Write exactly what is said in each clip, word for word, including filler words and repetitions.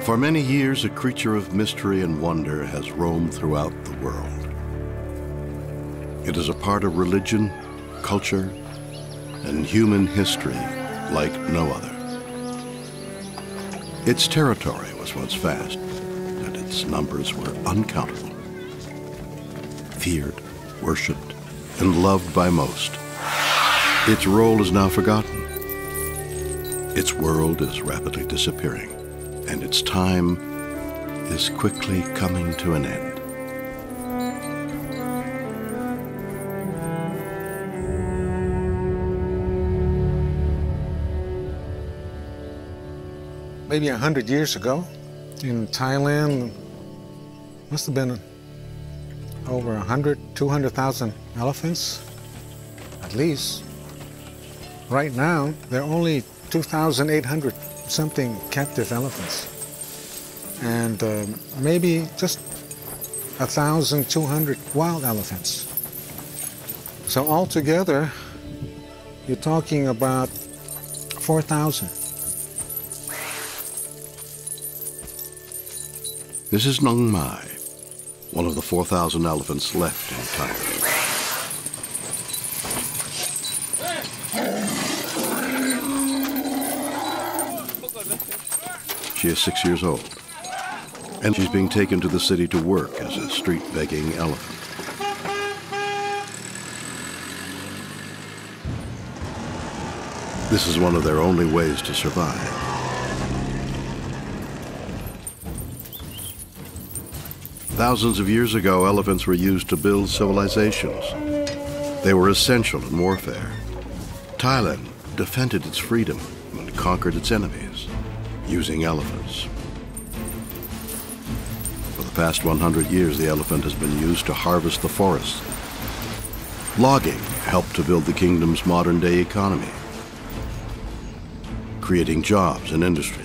For many years, a creature of mystery and wonder has roamed throughout the world. It is a part of religion, culture, and human history like no other. Its territory was once vast, and its numbers were uncountable. Feared, worshipped, and loved by most, its role is now forgotten. Its world is rapidly disappearing, and its time is quickly coming to an end. Maybe a hundred years ago in Thailand, must have been over a hundred, two hundred thousand elephants, at least. Right now, there are only two thousand eight hundred something captive elephants. And um, maybe just one thousand two hundred wild elephants. So altogether, you're talking about four thousand. This is Nong Mai, one of the four thousand elephants left in Thailand. She is six years old, and she's being taken to the city to work as a street-begging elephant. This is one of their only ways to survive. Thousands of years ago, elephants were used to build civilizations. They were essential in warfare. Thailand defended its freedom and conquered its enemies using elephants. For the past one hundred years, the elephant has been used to harvest the forests. Logging helped to build the kingdom's modern-day economy, creating jobs and industry,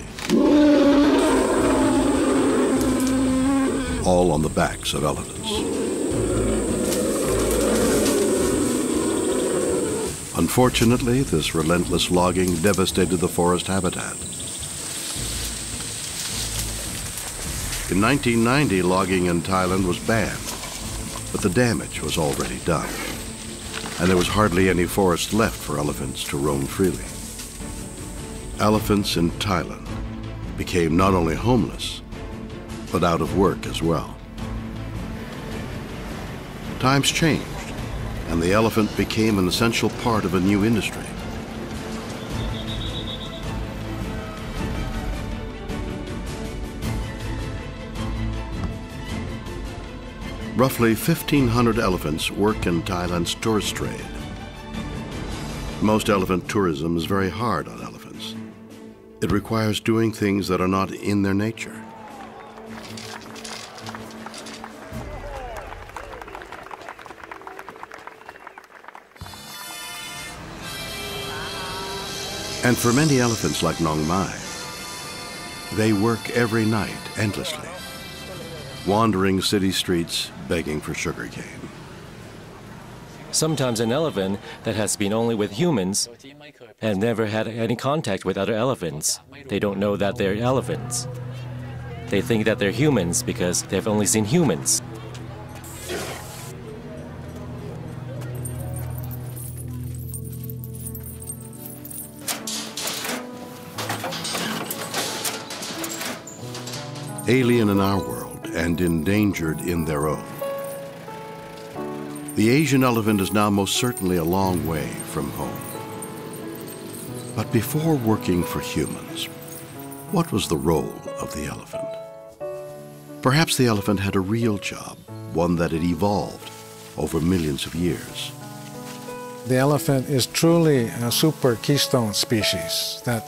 all on the backs of elephants. Unfortunately, this relentless logging devastated the forest habitat. In nineteen ninety, logging in Thailand was banned, but the damage was already done, and there was hardly any forest left for elephants to roam freely. Elephants in Thailand became not only homeless, but out of work as well. Times changed, and the elephant became an essential part of a new industry. Roughly fifteen hundred elephants work in Thailand's tourist trade. Most elephant tourism is very hard on elephants. It requires doing things that are not in their nature. And for many elephants like Nong Mai, they work every night endlessly, wandering city streets begging for sugarcane. Sometimes an elephant that has been only with humans and never had any contact with other elephants, they don't know that they're elephants. They think that they're humans because they've only seen humans. Alien in our world and endangered in their own. The Asian elephant is now most certainly a long way from home. But before working for humans, what was the role of the elephant? Perhaps the elephant had a real job, one that had evolved over millions of years. The elephant is truly a super keystone species that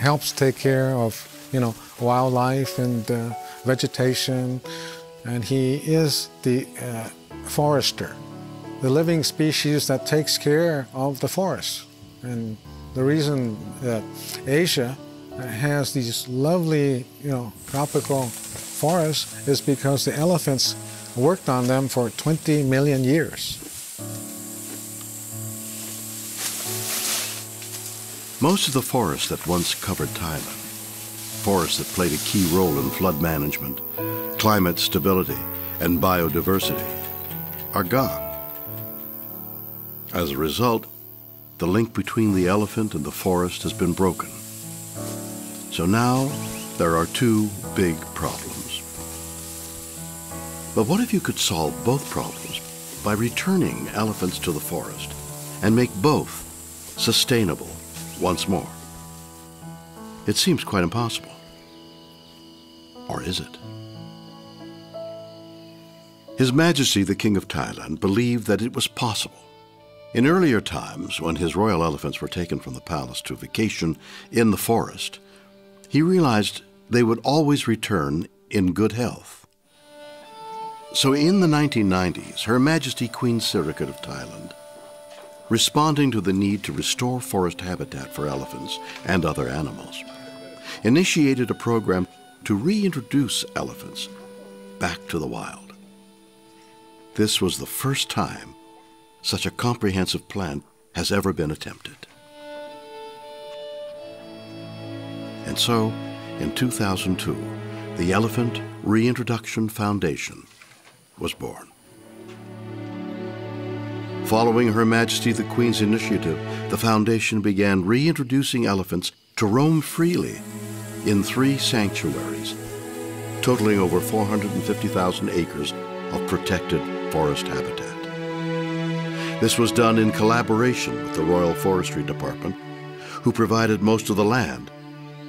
helps take care of, you know, wildlife and uh, vegetation, and he is the uh, forester, the living species that takes care of the forest. And the reason that Asia has these lovely, you know, tropical forests is because the elephants worked on them for twenty million years. Most of the forests that once covered Thailand forests that played a key role in flood management, climate stability, and biodiversity are gone. As a result, the link between the elephant and the forest has been broken. So now there are two big problems. But what if you could solve both problems by returning elephants to the forest and make both sustainable once more? It seems quite impossible. Or is it? His Majesty the King of Thailand believed that it was possible. In earlier times, when his royal elephants were taken from the palace to vacation in the forest, he realized they would always return in good health. So in the nineteen nineties, Her Majesty Queen Sirikit of Thailand, responding to the need to restore forest habitat for elephants and other animals, initiated a program to reintroduce elephants back to the wild. This was the first time such a comprehensive plan has ever been attempted. And so, in two thousand two, the Elephant Reintroduction Foundation was born. Following Her Majesty the Queen's initiative, the foundation began reintroducing elephants to roam freely in three sanctuaries, totaling over four hundred fifty thousand acres of protected forest habitat. This was done in collaboration with the Royal Forestry Department, who provided most of the land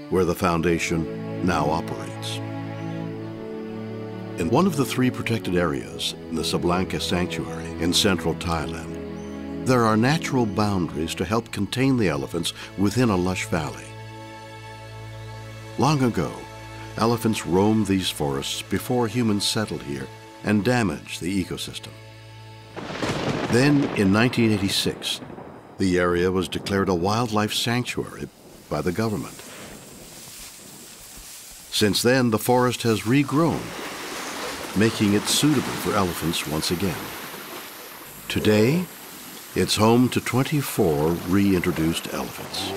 where the foundation now operates. In one of the three protected areas, in the Sablanca Sanctuary in central Thailand, there are natural boundaries to help contain the elephants within a lush valley. Long ago, elephants roamed these forests before humans settled here and damaged the ecosystem. Then, in nineteen eighty-six, the area was declared a wildlife sanctuary by the government. Since then, the forest has regrown, making it suitable for elephants once again. Today, it's home to twenty-four reintroduced elephants.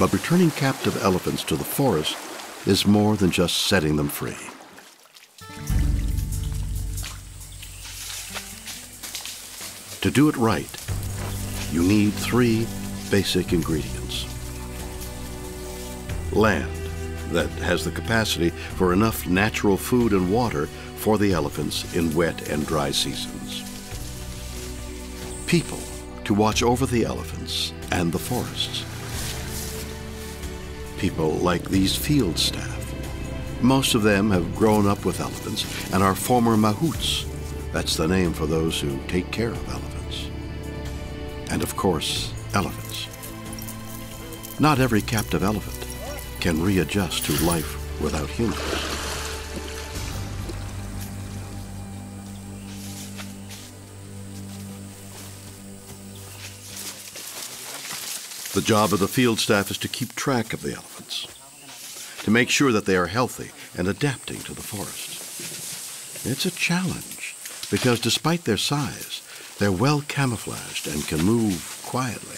But returning captive elephants to the forest is more than just setting them free. To do it right, you need three basic ingredients. Land that has the capacity for enough natural food and water for the elephants in wet and dry seasons. People to watch over the elephants and the forests. People like these field staff. Most of them have grown up with elephants and are former mahouts. That's the name for those who take care of elephants. And of course, elephants. Not every captive elephant can readjust to life without humans. The job of the field staff is to keep track of the elephants, to make sure that they are healthy and adapting to the forest. It's a challenge, because despite their size, they're well camouflaged and can move quietly.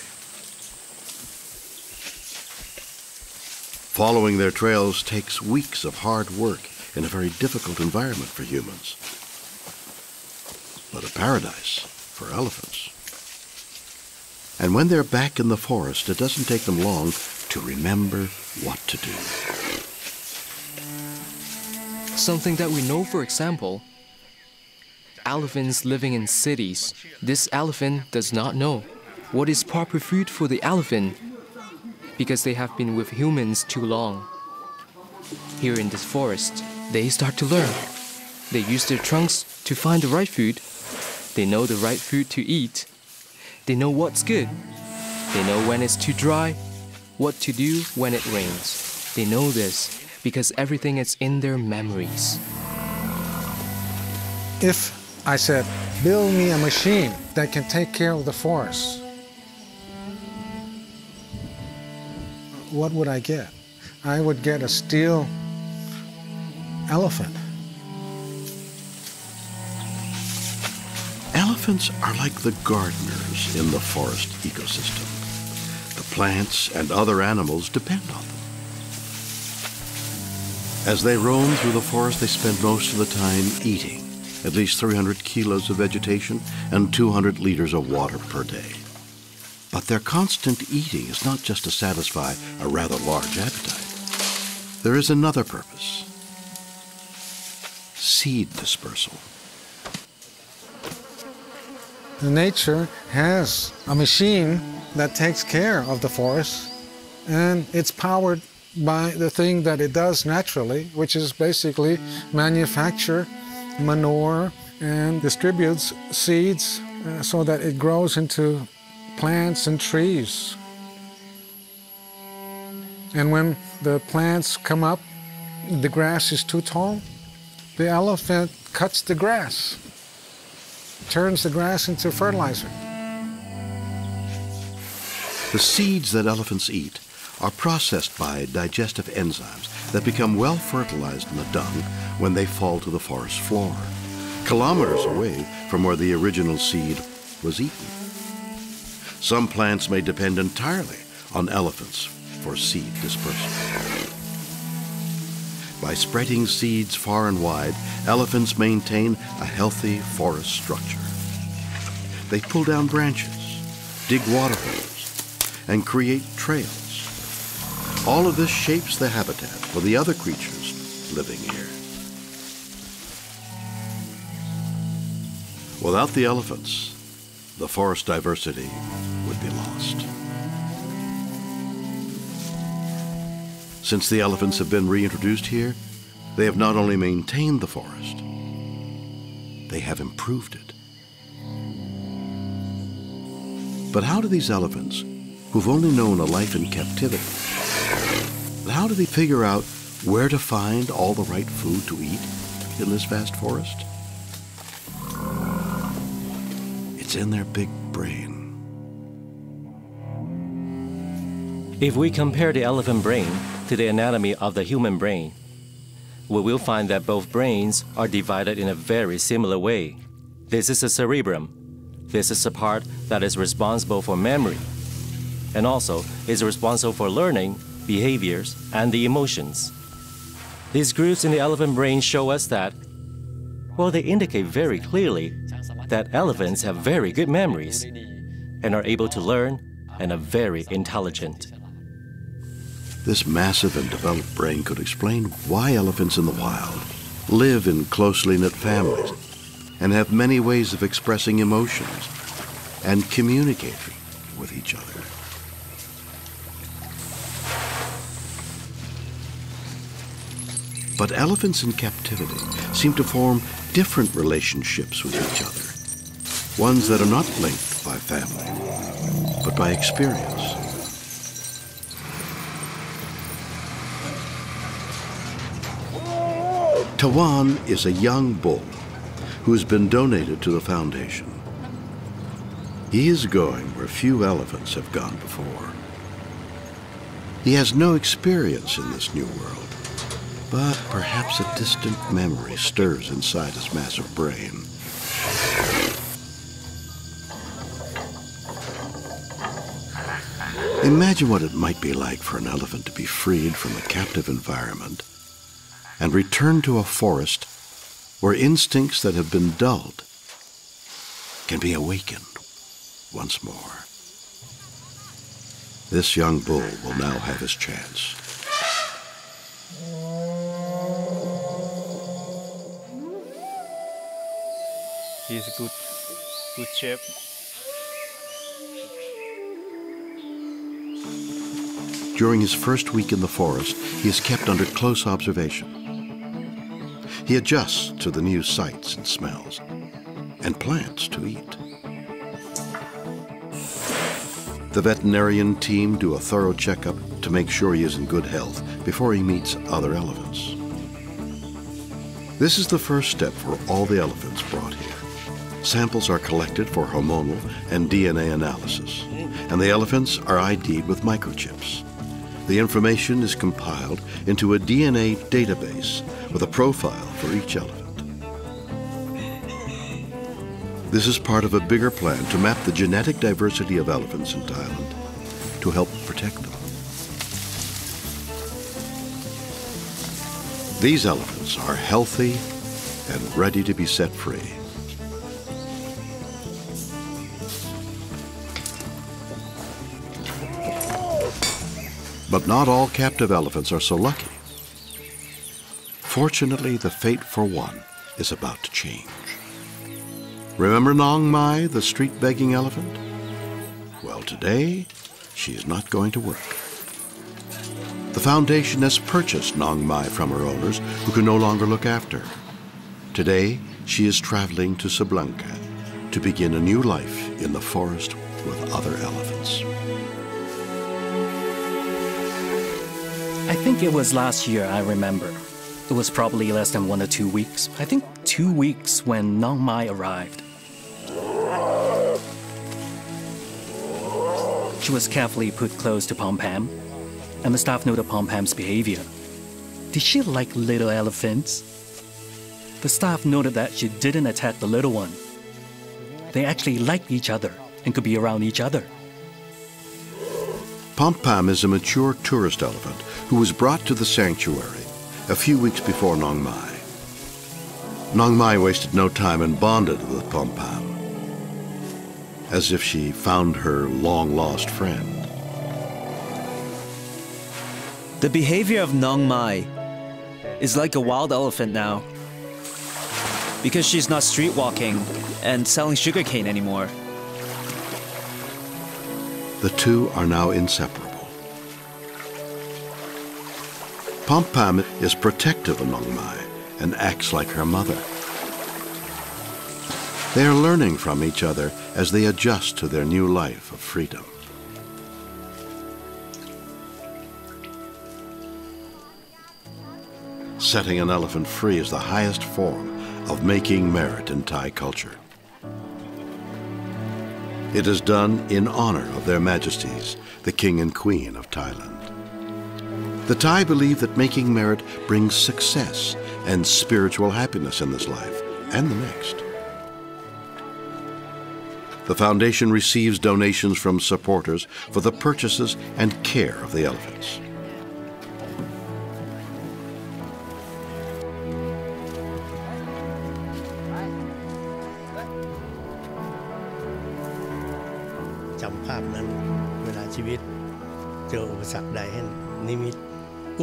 Following their trails takes weeks of hard work in a very difficult environment for humans, but a paradise for elephants. And when they're back in the forest, it doesn't take them long to remember what to do. Something that we know, for example, elephants living in cities. This elephant does not know what is proper food for the elephant because they have been with humans too long. Here in this forest, they start to learn. They use their trunks to find the right food. They know the right food to eat. They know what's good. They know when it's too dry, what to do when it rains. They know this because everything is in their memories. If I said, build me a machine that can take care of the forest, what would I get? I would get a steel elephant. Elephants are like the gardeners in the forest ecosystem. The plants and other animals depend on them. As they roam through the forest, they spend most of the time eating, at least three hundred kilos of vegetation and two hundred liters of water per day. But their constant eating is not just to satisfy a rather large appetite. There is another purpose: seed dispersal. Nature has a machine that takes care of the forest, and it's powered by the thing that it does naturally, which is basically manufacture manure and distributes seeds uh, so that it grows into plants and trees. And when the plants come up, the grass is too tall, the elephant cuts the grass, turns the grass into fertilizer. The seeds that elephants eat are processed by digestive enzymes that become well fertilized in the dung when they fall to the forest floor, kilometers away from where the original seed was eaten. Some plants may depend entirely on elephants for seed dispersal. By spreading seeds far and wide, elephants maintain a healthy forest structure. They pull down branches, dig waterholes, and create trails. All of this shapes the habitat for the other creatures living here. Without the elephants, the forest diversity would be lost. Since the elephants have been reintroduced here, they have not only maintained the forest, they have improved it. But how do these elephants, who've only known a life in captivity, how do they figure out where to find all the right food to eat in this vast forest? It's in their big brain. If we compare the elephant brain to the anatomy of the human brain, we will find that both brains are divided in a very similar way. This is the cerebrum. This is the part that is responsible for memory, and also is responsible for learning, behaviors, and the emotions. These grooves in the elephant brain show us that, well, they indicate very clearly that elephants have very good memories and are able to learn and are very intelligent. This massive and developed brain could explain why elephants in the wild live in closely knit families and have many ways of expressing emotions and communicating with each other. But elephants in captivity seem to form different relationships with each other, ones that are not linked by family, but by experience. Tawan is a young bull who has been donated to the foundation. He is going where few elephants have gone before. He has no experience in this new world, but perhaps a distant memory stirs inside his massive brain. Imagine what it might be like for an elephant to be freed from a captive environment and returned to a forest where instincts that have been dulled can be awakened once more. This young bull will now have his chance. He's a good, good chef. During his first week in the forest, he is kept under close observation. He adjusts to the new sights and smells, and plants to eat. The veterinarian team do a thorough checkup to make sure he is in good health before he meets other elephants. This is the first step for all the elephants brought here. Samples are collected for hormonal and D N A analysis, and the elephants are I D'd with microchips. The information is compiled into a D N A database with a profile for each elephant. This is part of a bigger plan to map the genetic diversity of elephants in Thailand to help protect them. These elephants are healthy and ready to be set free. But not all captive elephants are so lucky. Fortunately, the fate for one is about to change. Remember Nong Mai, the street-begging elephant? Well, today, she is not going to work. The foundation has purchased Nong Mai from her owners, who can no longer look after her. Today, she is traveling to Sablanca to begin a new life in the forest with other elephants. I think it was last year, I remember. It was probably less than one or two weeks. I think two weeks when Nong Mai arrived. She was carefully put close to Pom Pam, and the staff noted Pom Pam's behavior. Did she like little elephants? The staff noted that she didn't attack the little one. They actually liked each other and could be around each other. Pom Pam is a mature tourist elephant who was brought to the sanctuary a few weeks before Nong Mai. Nong Mai wasted no time and bonded with Pom Pam, as if she found her long-lost friend. The behavior of Nong Mai is like a wild elephant now, because she's not street walking and selling sugarcane anymore. The two are now inseparable. Pom Pam is protective of Nong Mai and acts like her mother. They are learning from each other as they adjust to their new life of freedom. Setting an elephant free is the highest form of making merit in Thai culture. It is done in honor of their majesties, the king and queen of Thailand. The Thai believe that making merit brings success and spiritual happiness in this life and the next. The foundation receives donations from supporters for the purchases and care of the elephants.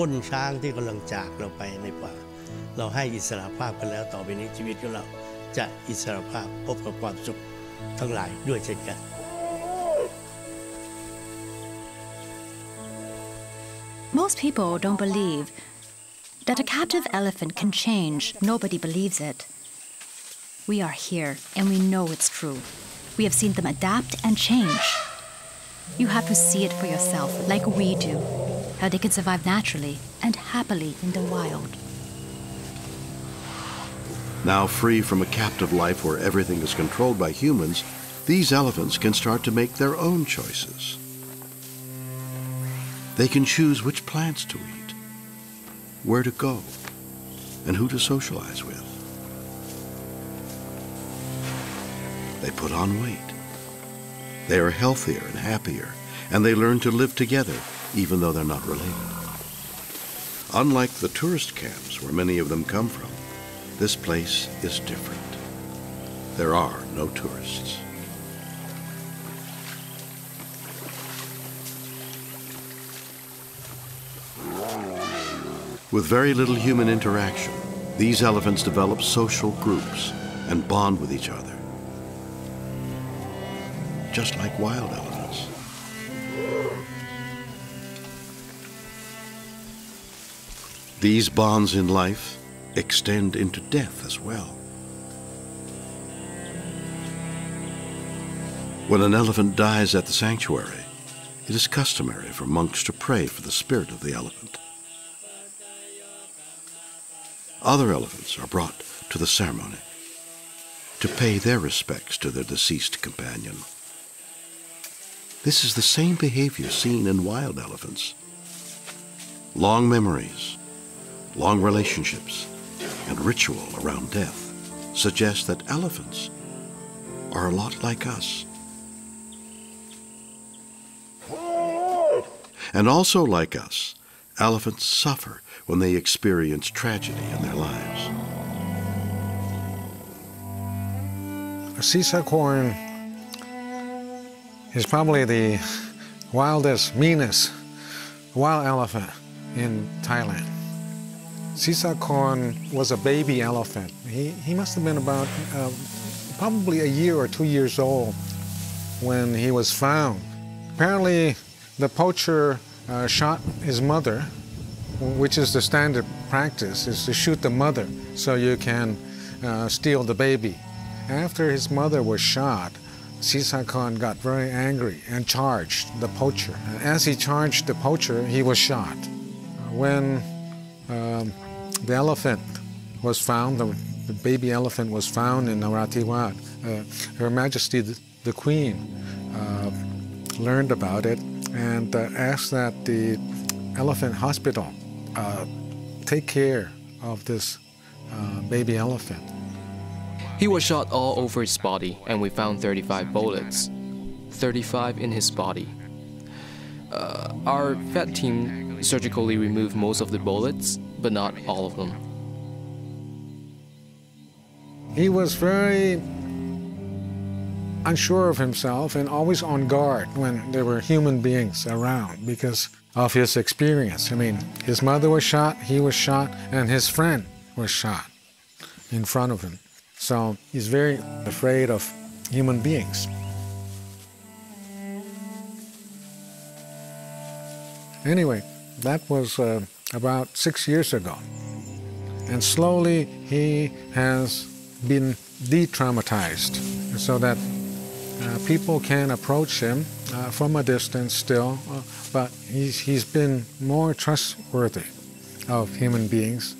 Most people don't believe that a captive elephant can change. Nobody believes it. We are here and we know it's true. We have seen them adapt and change. You have to see it for yourself, like we do, how they can survive naturally and happily in the wild. Now free from a captive life where everything is controlled by humans, these elephants can start to make their own choices. They can choose which plants to eat, where to go, and who to socialize with. They put on weight. They are healthier and happier, and they learn to live together, even though they're not related. Unlike the tourist camps where many of them come from, this place is different. There are no tourists. With very little human interaction, these elephants develop social groups and bond with each other, just like wild elephants. These bonds in life extend into death as well. When an elephant dies at the sanctuary, it is customary for monks to pray for the spirit of the elephant. Other elephants are brought to the ceremony to pay their respects to their deceased companion. This is the same behavior seen in wild elephants. Long memories, long relationships, and ritual around death suggest that elephants are a lot like us. And also like us, elephants suffer when they experience tragedy in their lives. Sisa Korn is probably the wildest, meanest wild elephant in Thailand. Sisa Korn was a baby elephant. He, he must have been about uh, probably a year or two years old when he was found. Apparently, the poacher uh, shot his mother, which is the standard practice, is to shoot the mother so you can uh, steal the baby. After his mother was shot, Sisa Korn got very angry and charged the poacher. As he charged the poacher, he was shot. When um, the elephant was found, the, the baby elephant was found in Naratiwat, uh, Her Majesty the, the Queen uh, learned about it and uh, asked that the elephant hospital uh, take care of this uh, baby elephant. He was shot all over his body, and we found thirty-five bullets, thirty-five in his body. Uh, our vet team surgically removed most of the bullets, but not all of them. He was very unsure of himself and always on guard when there were human beings around because of his experience. I mean, his mother was shot, he was shot, and his friend was shot in front of him. So he's very afraid of human beings. Anyway, that was uh, about six years ago. And slowly he has been de-traumatized so that uh, people can approach him uh, from a distance still, uh, but he's, he's been more trustworthy of human beings.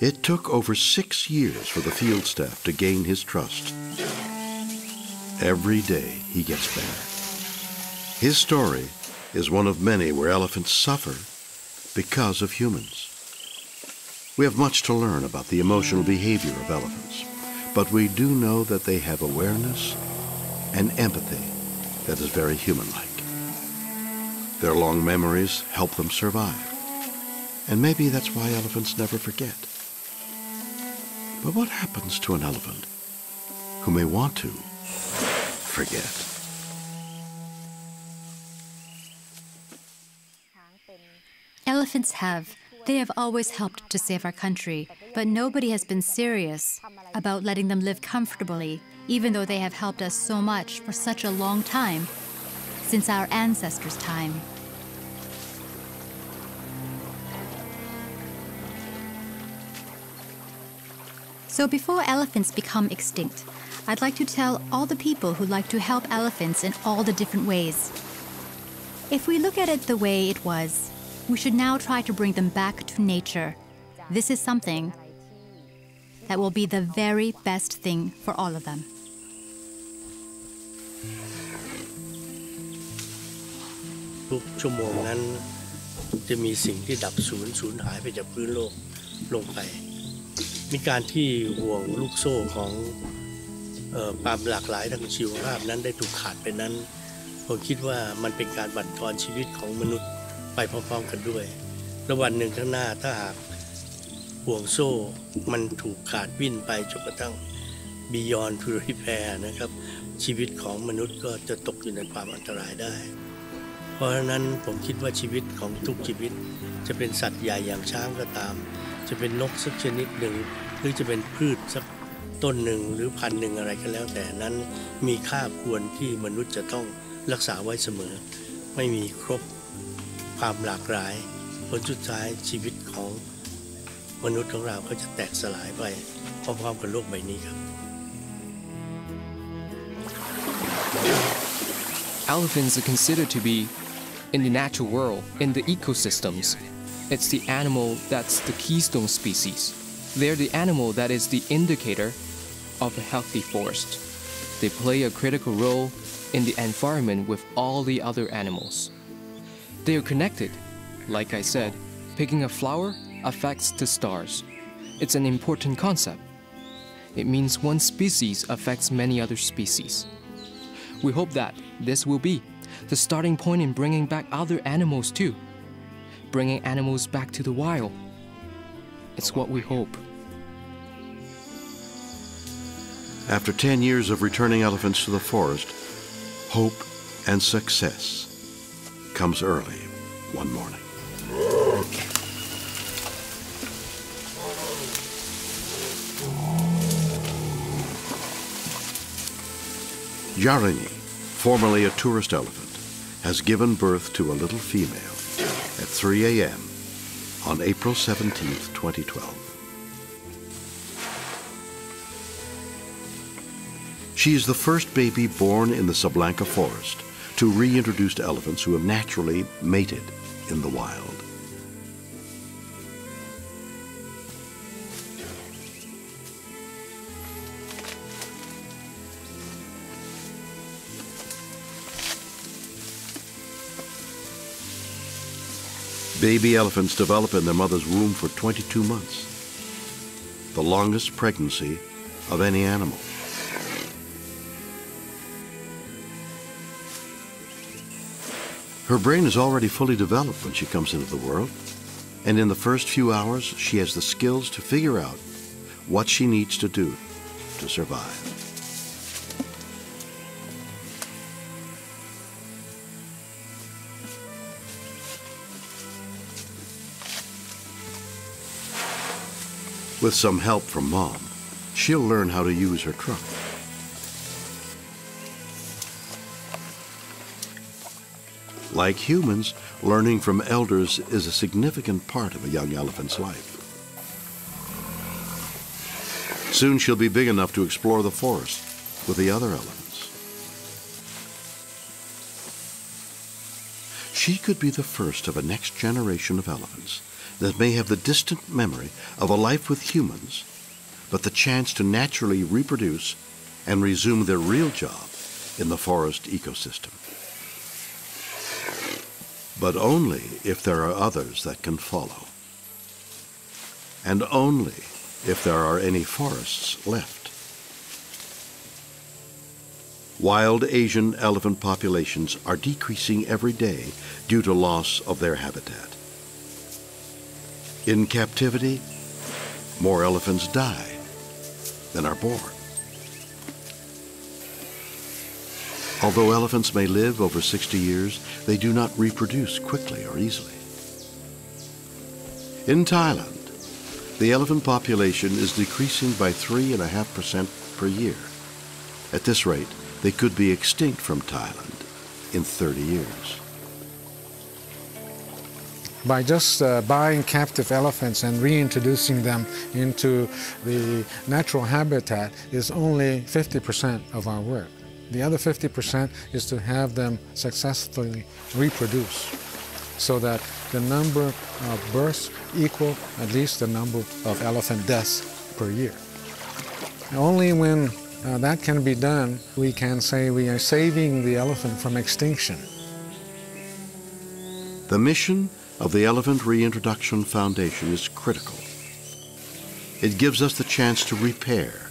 It took over six years for the field staff to gain his trust. Every day he gets better. His story is one of many where elephants suffer because of humans. We have much to learn about the emotional behavior of elephants, but we do know that they have awareness and empathy that is very human-like. Their long memories help them survive, and maybe that's why elephants never forget. But what happens to an elephant who may want to forget? Elephants have. They have always helped to save our country, but nobody has been serious about letting them live comfortably, even though they have helped us so much for such a long time, since our ancestors' time. So before elephants become extinct, I'd like to tell all the people who like to help elephants in all the different ways. If we look at it the way it was, we should now try to bring them back to nature. This is something that will be the very best thing for all of them.มีการที่ห่วงลูกโซ่ของเอ่อความหลากหลายทางชีวภาพนั้นได้ถูกขาดไปนั้นพอคิดว่ามันเป็นการบั่นทอนชีวิตของมนุษย์ไปพร้อมๆกันด้วยแล้ววันหนึ่งข้างหน้าถ้าหากห่วงโซ่มันถูกขาดวิ่นไปจนกระทั่งบียอนทูริแพร์นะครับชีวิตของมนุษย์ก็จะตกอยู่ในความอันตรายได้เพราะฉะนั้นผมคิดว่าชีวิตของทุกชีวิตจะเป็นสัตว์ใหญ่อย่างช้างก็ตาม Elephants are considered to be in the natural world, in the ecosystems. It's the animal that's the keystone species. They're the animal that is the indicator of a healthy forest. They play a critical role in the environment with all the other animals. They are connected. Like I said, picking a flower affects the stars. It's an important concept. It means one species affects many other species. We hope that this will be the starting point in bringing back other animals too. bringing animals back to the wild. It's what we hope. After ten years of returning elephants to the forest, hope and success comes early one morning. Jarini, formerly a tourist elephant, has given birth to a little female at three A M on April seventeenth, twenty twelve. She is the first baby born in the Sablanca forest to reintroduced elephants who have naturally mated in the wild. Baby elephants develop in their mother's womb for twenty-two months, the longest pregnancy of any animal. Her brain is already fully developed when she comes into the world, and in the first few hours, she has the skills to figure out what she needs to do to survive. With some help from Mom, she'll learn how to use her trunk. Like humans, learning from elders is a significant part of a young elephant's life. Soon she'll be big enough to explore the forest with the other elephants. She could be the first of a next generation of elephants that may have the distant memory of a life with humans, but the chance to naturally reproduce and resume their real job in the forest ecosystem. But only if there are others that can follow. And only if there are any forests left. Wild Asian elephant populations are decreasing every day due to loss of their habitat. In captivity, more elephants die than are born. Although elephants may live over sixty years, they do not reproduce quickly or easily. In Thailand, the elephant population is decreasing by three point five percent per year. At this rate, they could be extinct from Thailand in thirty years. By just uh, buying captive elephants and reintroducing them into the natural habitat is only fifty percent of our work. The other fifty percent is to have them successfully reproduce so that the number of births equal at least the number of elephant deaths per year. Only when uh, that can be done, we can say we are saving the elephant from extinction. The mission of the Elephant Reintroduction Foundation is critical. It gives us the chance to repair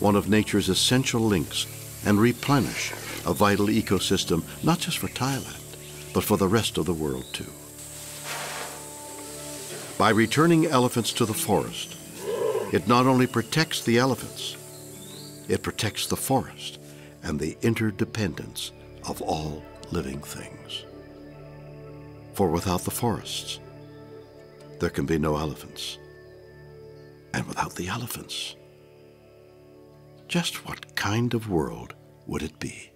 one of nature's essential links and replenish a vital ecosystem, not just for Thailand, but for the rest of the world too. By returning elephants to the forest, it not only protects the elephants, it protects the forest and the interdependence of all living things. For without the forests, there can be no elephants. And without the elephants, just what kind of world would it be?